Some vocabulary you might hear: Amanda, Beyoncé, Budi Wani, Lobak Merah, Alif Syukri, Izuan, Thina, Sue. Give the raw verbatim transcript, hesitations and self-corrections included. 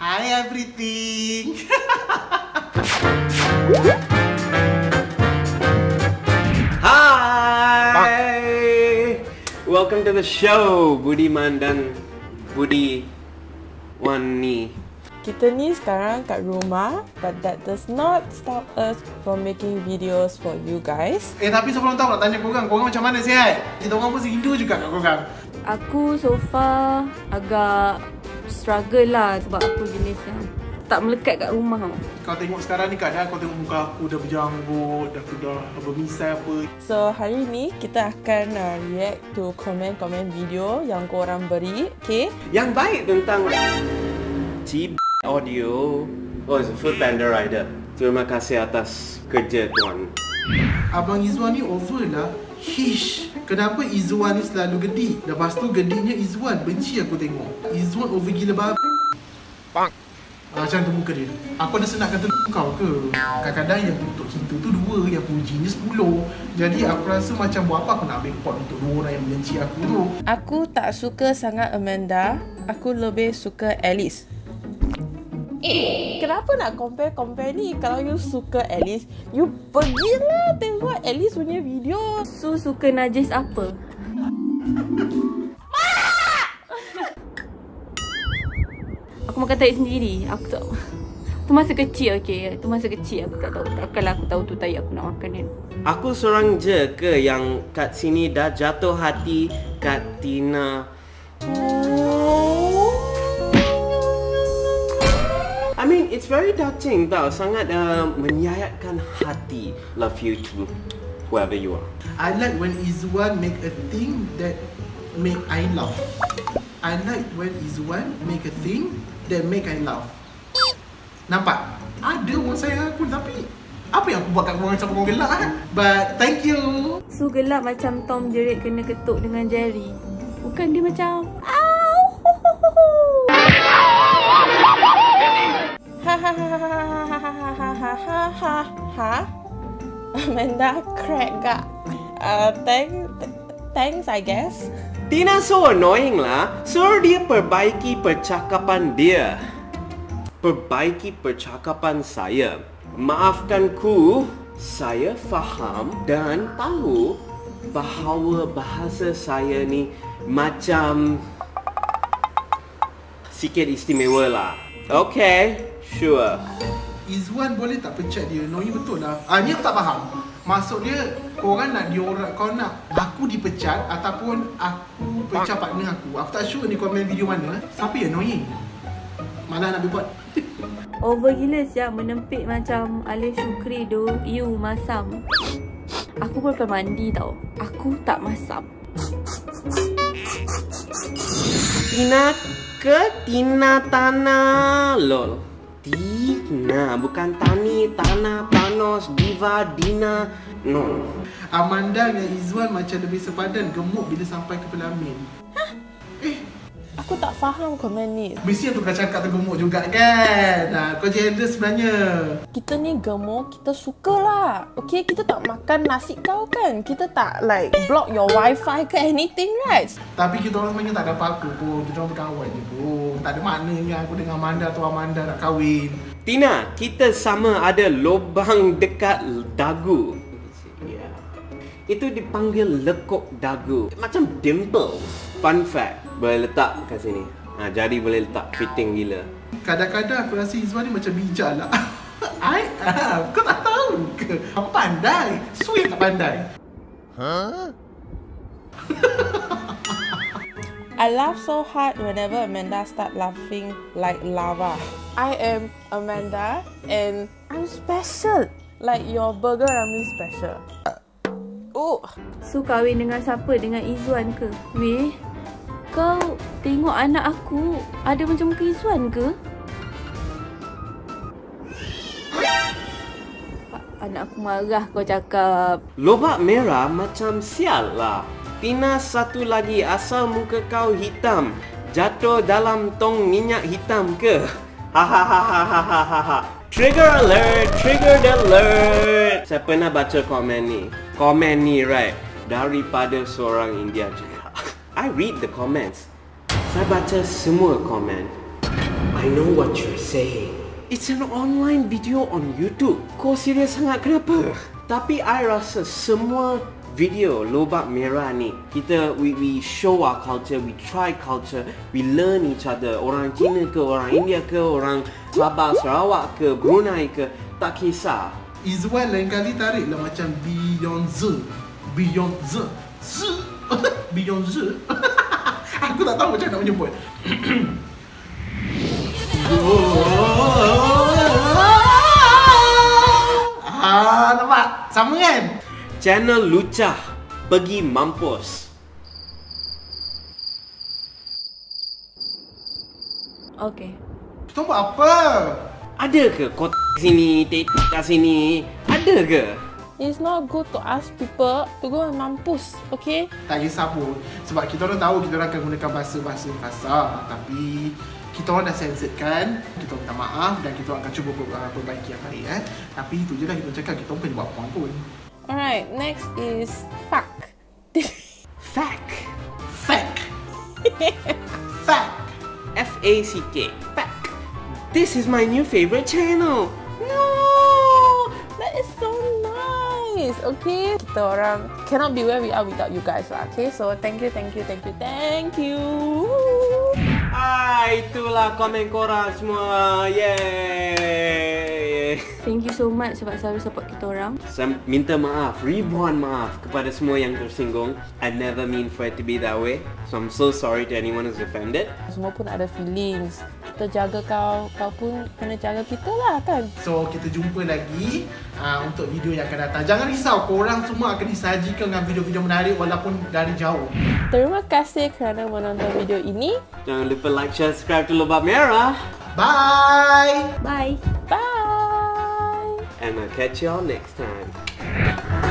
Hi everything. Hi. Welcome to the show, Budiman dan Budi Wani. Kita ni sekarang kat rumah, but that does not stop us from making videos for you guys. Eh tapi sebelum tahu nak tanya korang, korang macam mana sih? Kita orang pun serindu juga kat korang. Aku so far agak struggle lah sebab aku jenis yang tak melekat kat rumah. Kau tengok sekarang ni keadaan, kau tengok muka aku dah berjanggut, dah dah bermisai apa. So hari ni kita akan uh, react to komen-komen video yang korang beri, okay? Yang baik tentang C Audio. Oh, it's a food panda rider. Terima kasih atas kerja tuan. Abang Izuan ni over lah. Hish, kenapa Izuan ni selalu gedi? Lepas tu gedinya Izuan, benci aku tengok. Izuan over gila bab. Pak. Ah, macam tu muka dia. Aku ada senakkan tengok kau ke? Kadang-kadang yang tutup cinta tu dua, yang pujinya sepuluh. Jadi aku rasa macam buat apa aku nak ambil pot untuk dua orang yang benci aku tu. Aku tak suka sangat Amanda. Aku lebih suka Alice. Eh, kenapa nak compare-compare ni? Kalau you suka Alice, you pergilah tengok Alice punya video. Su suka najis apa? Aku makan tahi sendiri. Aku tak. Tu masa kecil, okey. Tu masa kecil aku tak tahu. Takkanlah aku tahu tu tahi aku nak makan kan. Aku seorang je ke yang kat sini dah jatuh hati kat Tina? I mean, it's very touching tau. Sangat uh, menyayatkan hati. Love you to whoever you are. I like when Izuan make a thing that make I laugh. I like when Izuan make a thing that make I laugh. Nampak? Ada orang saya aku tapi apa yang aku buat kat korang macam korang gelap kan? But thank you. So gelap macam Tom jerit kena ketuk dengan jari. Bukan dia macam au. Hahaha. Amanda crack gak. Uh, thanks, thanks I guess. Tina so annoying lah. Suruh dia perbaiki percakapan dia. Perbaiki percakapan saya. Maafkan ku. Saya faham dan tahu bahawa bahasa saya ni macam sikit istimewa lah. Okay. Sure. Izuan boleh tak pencet dia? No, you betul lah. Ah, ni aku tak faham. Maksud dia, korang nak diorang, kau nak aku dipecat ataupun aku pecat partner aku. Aku tak sure ni komen video mana. Siapa yang annoying? Malah nak buat. Over gila siap menempik macam Alif Syukri do. You masam. Aku pun akan mandi tau. Aku tak masam. Tina ke Tina Tanah. Lol. Tina, bukan Tani, Tanah, Panos, Diva, Dina. No. Amanda dengan Izuan macam lebih sepadan, gemuk bila sampai ke pelamin. Hah? Eh, aku tak faham komen ni. Mesti tu kau cakap tu gemuk juga kan? Nah, kau jealous sebenarnya. Kita ni gemuk, kita sukalah. Okay, kita tak makan nasi kau kan? Kita tak like block your wifi ke anything right? Tapi kita orang sebenarnya tak ada apa-apa pun. Kita orang berkawan je pun. Tak ada maknanya aku dengan Amanda atau Amanda nak kahwin. Tina, kita sama ada lubang dekat dagu. Yeah. Itu dipanggil lekuk dagu. Macam dimple. Fun fact, boleh letak kat sini. Ha, jadi boleh letak, fitting gila. Kadang-kadang aku rasa Izuan ni macam bijak lah. I am. Kau tak tahu ke? Aku pandai. Sui tak pandai. Huh? I laugh so hard whenever Amanda start laughing like lava. I am Amanda and I'm special. Like your burger ramli special. Oh, so kahwin dengan siapa? Dengan Izuan ke? Weh, kau tengok anak aku ada macam muka Izuan ke? Anak aku marah kau cakap. Lobak merah macam sial lah. Tina, satu lagi, asal muka kau hitam, jatuh dalam tong minyak hitam ke? Hahaha. Trigger alert, trigger alert. Saya pernah baca komen ni. Komen ni right, daripada seorang India juga. I read the comments. Saya baca semua komen. I know what you're saying. It's an online video on YouTube. Kau serius sangat kenapa? Tapi I rasa semua video Lobak Merah ni, kita we, we show our culture, we try culture, we learn each other. Orang Cina ke, orang India ke, orang Sabah, Sarawak ke, Brunei ke, tak kisah. Izuan lain kali tariklah macam Beyoncé. Beyoncé. Beyoncé. Aku tak tahu macam nak menyebut. Ah, nampak? Sama kan? Channel lucah, pergi mampus. Okey. Kau buat apa? Ada ke kau sini, kat sini? Ada ke? It's not good to ask people to go and mampus, okay? Tak kisah pun. Sebab kita orang tahu kita orang akan gunakan bahasa-bahasa kasar. Tapi kita orang dah sensetkan, kita orang minta maaf dan kita orang akan cuba perbaiki yang baik. Eh? Tapi itu je lah kita cakap, kita orang bukan buat apa pun. Alright, next is fuck. Fuck. Fuck. Fuck. F A C K. Fuck. This is my new favorite channel. No! That is so nice. Okay, kita orang cannot be where we are without you guys lah. Okay, so thank you, thank you, thank you, thank you. Ah, itulah komen korang semua. Yeay. Thank you so much sebab selalu support kita orang. Saya minta maaf, ribuan maaf kepada semua yang tersinggung. I never mean for it to be that way. So I'm so sorry to anyone who's offended. Semua pun ada feelings. Kita jaga kau, kau pun kena jaga kita lah kan. So kita jumpa lagi uh, untuk video yang akan datang. Jangan risau, korang semua akan disajikan dengan video-video menarik walaupun dari jauh. Terima kasih kerana menonton video ini. Jangan lupa like, share, subscribe to Lobak Merah. Bye! Bye! Bye! And I'll catch y'all next time.